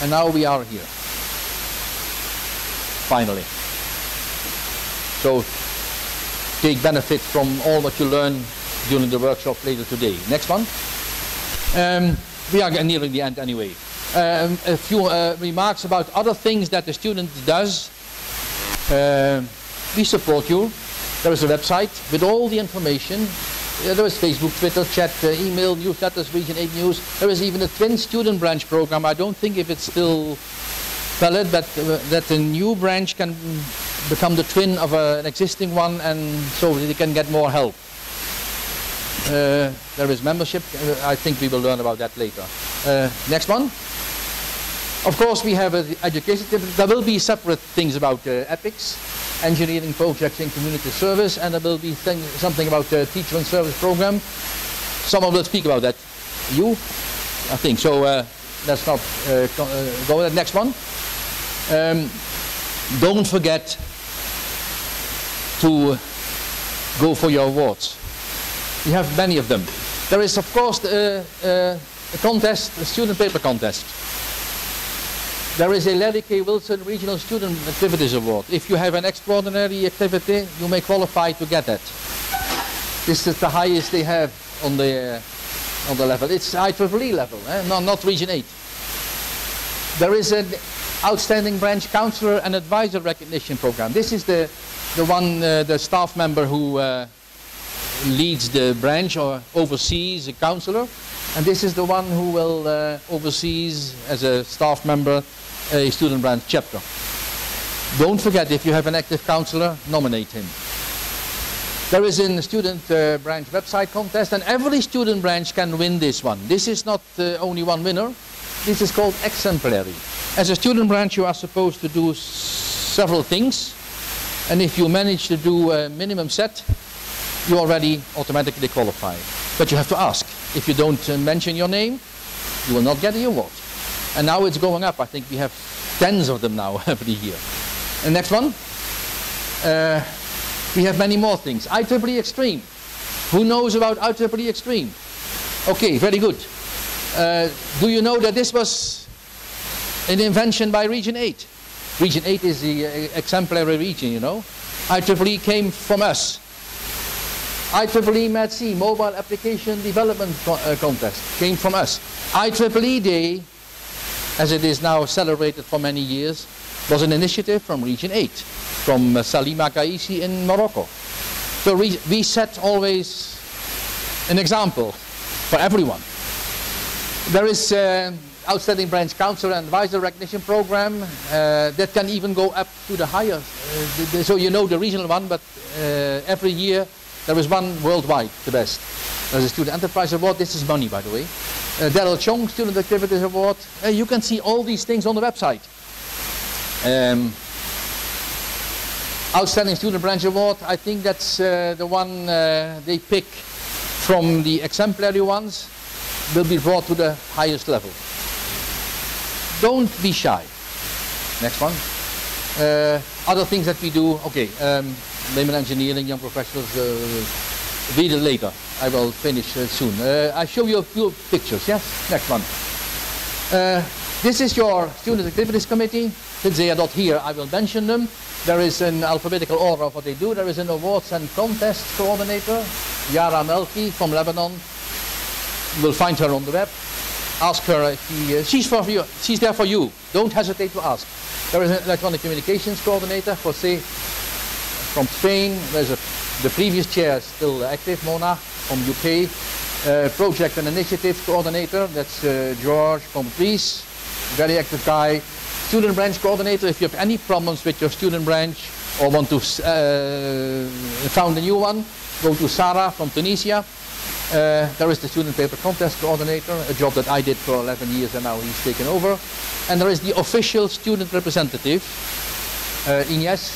and now we are here, finally. So take benefit from all that you learn during the workshop later today. Next one. Um, we are nearing the end anyway. Um, a few uh, remarks about other things that the student does. Uh, we support you. There is a website with all the information. Uh, there is Facebook, Twitter, chat, uh, email, newsletters, Region eight News. There is even a twin student branch program. I don't think if it's still valid, but uh, that the new branch can become the twin of uh, an existing one, and so they can get more help. Uh, there is membership. Uh, I think we will learn about that later. Uh, next one. Of course, we have uh, education. There will be separate things about uh, EPICS. Engineering projects in community service, and there will be thing, something about the teacher and service program. Someone will speak about that. You? I think so. Uh, let's not uh, uh, go with that. Next one. Um, don't forget to go for your awards. You have many of them. There is, of course, the, uh, a contest, a student paper contest. There is a Larry K. Wilson Regional Student Activities Award. If you have an extraordinary activity, you may qualify to get that. This is the highest they have on the, uh, on the level. It's I triple E level, eh? No, not Region eight. There is an Outstanding Branch Counselor and Advisor Recognition Program. This is the, the one, uh, the staff member who uh, leads the branch or oversees a counselor, and this is the one who will uh, oversees as a staff member a student branch chapter. Don't forget, if you have an active counselor, nominate him. There is a student uh, branch website contest, and every student branch can win this one. This is not uh, only one winner. This is called exemplary. As a student branch, you are supposed to do several things, and if you manage to do a minimum set, you already automatically qualify. But you have to ask. If you don't uh, mention your name, you will not get the award. And now it's going up. I think we have tens of them now every year. And next one. Uh, we have many more things. I triple E Extreme. Who knows about I triple E Extreme? Okay, very good. Uh, do you know that this was an invention by Region eight? Region eight is the uh, exemplary region, you know. I triple E came from us. I triple E M A D C, Mobile Application Development Co uh, Contest, came from us. I triple E Day, as it is now celebrated for many years, was an initiative from Region eight, from uh, Salima Kaisi in Morocco. So we set always an example for everyone. There is uh, Outstanding Branch Counselor and Advisor Recognition Program uh, that can even go up to the higher. Uh, the, the, so you know the regional one, but uh, every year there is one worldwide, the best. There's a Student Enterprise Award. This is money, by the way. Uh, Daryl Chong, Student Activities Award. Uh, you can see all these things on the website. Um, Outstanding Student Branch Award, I think that's uh, the one uh, they pick from the exemplary ones, will be brought to the highest level. Don't be shy. Next one. Uh, other things that we do, okay, um, women engineering, young professionals, uh, read it later. I will finish uh, soon. Uh, I show you a few pictures, yes? Next one. Uh, this is your Student Activities Committee. Since they are not here, I will mention them. There is an alphabetical order of what they do. There is an awards and contest coordinator, Yara Melki from Lebanon. You will find her on the web. Ask her if he, uh, she's, for you. She's there for you. Don't hesitate to ask. There is an electronic communications coordinator, Jose from Spain. There's a, the previous chair still active, Mona from U K. Uh, project and initiative coordinator, that's uh, George from Greece. Very active guy. Student branch coordinator, if you have any problems with your student branch or want to uh, found a new one, go to Sarah from Tunisia. Uh, there is the student paper contest coordinator, a job that I did for eleven years and now he's taken over. And there is the official student representative, uh, Ines,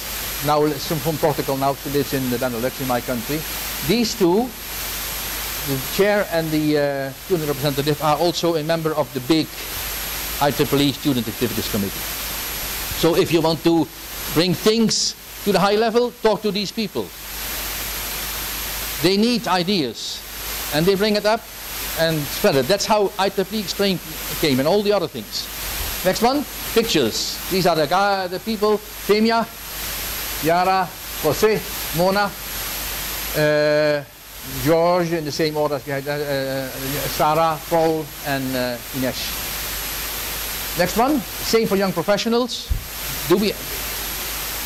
now from Portugal, now she lives in the Benelux, in my country. These two, the chair and the uh, student representative, are also a member of the big I triple E Student Activities Committee. So if you want to bring things to the high level, talk to these people. They need ideas, and they bring it up and spread it. That's how I triple E Extreme came, and all the other things. Next one, pictures. These are the, uh, the people, Femia, Yara, Jose, Mona, uh, George, in the same order as we had, uh, uh, Sarah, Paul, and uh, Ines. Next one, same for young professionals. Do we,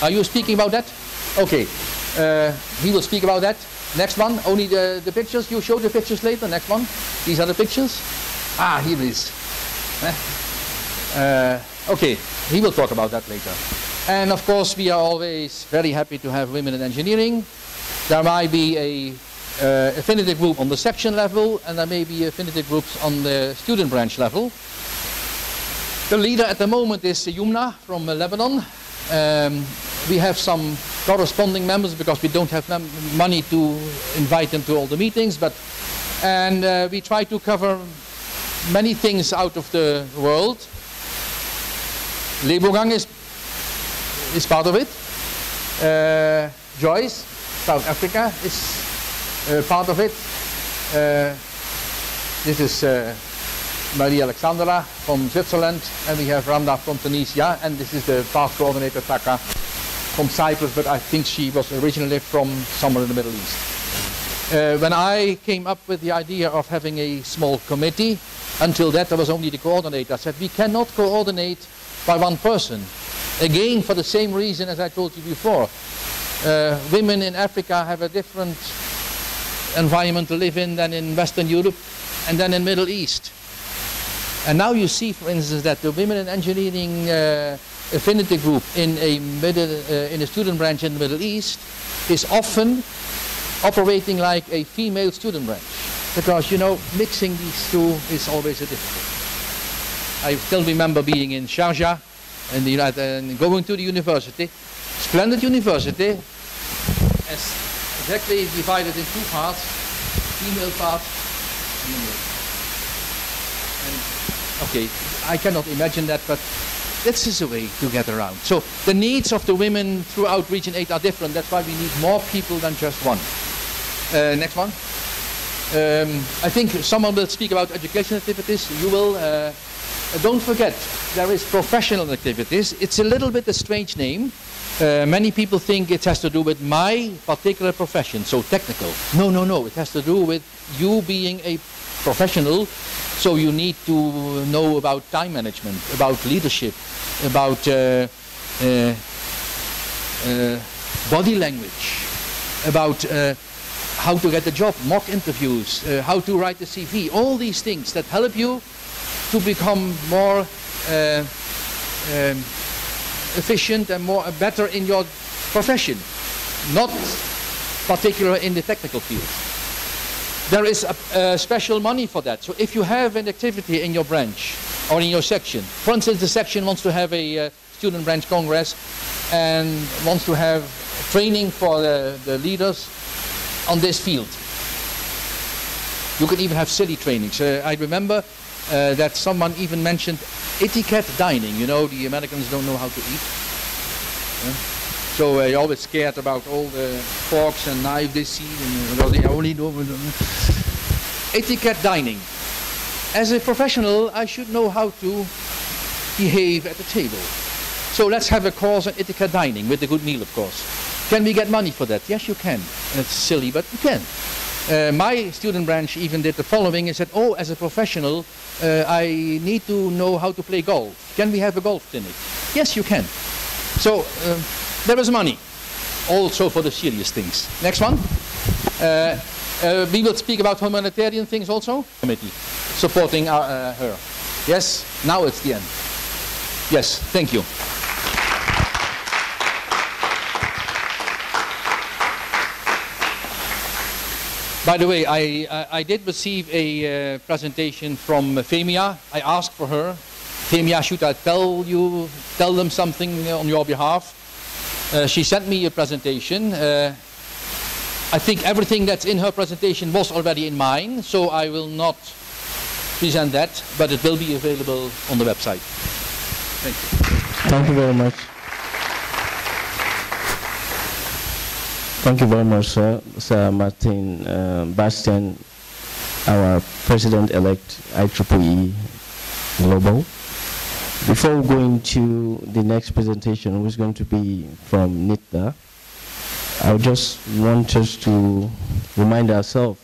are you speaking about that? Okay, uh, he will speak about that. Next one, only the, the pictures. You show the pictures later. Next one, these are the pictures. Ah, here it is. Uh, okay, he will talk about that later. And of course, we are always very happy to have women in engineering. There might be a uh, affinity group on the section level, and there may be affinity groups on the student branch level. The leader at the moment is Yumna from uh, Lebanon. Um, we have some corresponding members because we don't have money to invite them to all the meetings. But, and uh, we try to cover many things out of the world. Lebogang is, is part of it. Uh, Joyce, South Africa, is uh, part of it. Uh, this is... Uh, Maria Alexandra from Switzerland, and we have Randa from Tunisia, and this is the past coordinator Taka from Cyprus, but I think she was originally from somewhere in the Middle East. Uh, when I came up with the idea of having a small committee, until that there was only the coordinator. I said we cannot coordinate by one person. Again, for the same reason as I told you before, uh, women in Africa have a different environment to live in than in Western Europe and then in Middle East. And now you see, for instance, that the women in engineering uh, affinity group in a, middle, uh, in a student branch in the Middle East is often operating like a female student branch. Because, you know, mixing these two is always a difficulty. I still remember being in Sharjah and the, uh, going to the university, splendid university, as exactly divided in two parts, female part and male. And okay, I cannot imagine that, but this is a way to get around. So the needs of the women throughout Region eight are different. That's why we need more people than just one. Uh, next one. Um, I think someone will speak about education activities. You will. Uh, don't forget, there is professional activities. It's a little bit a strange name. Uh, many people think it has to do with my particular profession, so technical. No, no, no. It has to do with you being a professional, so you need to know about time management, about leadership, about uh, uh, uh, body language, about uh, how to get a job, mock interviews, uh, how to write a C V, all these things that help you to become more uh, um, efficient and more uh, better in your profession, not particular in the technical field. There is a, a special money for that. So if you have an activity in your branch or in your section, for instance, the section wants to have a uh, student branch congress and wants to have training for the, the leaders on this field. You can even have silly trainings. Uh, I remember uh, that someone even mentioned etiquette dining. You know, the Americans don't know how to eat. Yeah. So they're uh, always scared about all the forks and knives they see. And, well, they only know. Etiquette dining. As a professional, I should know how to behave at the table. So let's have a course on etiquette dining with a good meal, of course. Can we get money for that? Yes, you can. It's silly, but you can. Uh, my student branch even did the following and said, oh, as a professional, uh, I need to know how to play golf. Can we have a golf clinic? Yes, you can. So uh, there is money, also for the serious things. Next one. Uh, uh, we will speak about humanitarian things also. Committee supporting our, uh, her. Yes, now it's the end. Yes, thank you. By the way, I, I, I did receive a uh, presentation from Femia. I asked for her. Femia, should I tell you, tell them something on your behalf? Uh, she sent me a presentation. Uh, I think everything that's in her presentation was already in mine, so I will not present that, but it will be available on the website. Thank you. Thank you very much. Thank you very much, sir. Sir Martin uh, Bastiaans, our president-elect I triple E Global. Before we go into the next presentation, which is going to be from N I T D A, I just want us to remind ourselves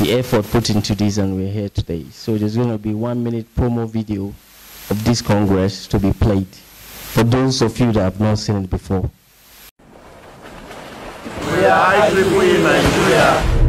the effort put into this, and we're here today. So there's going to be one-minute promo video of this Congress to be played for those of you that have not seen it before. We are I triple E Nigeria.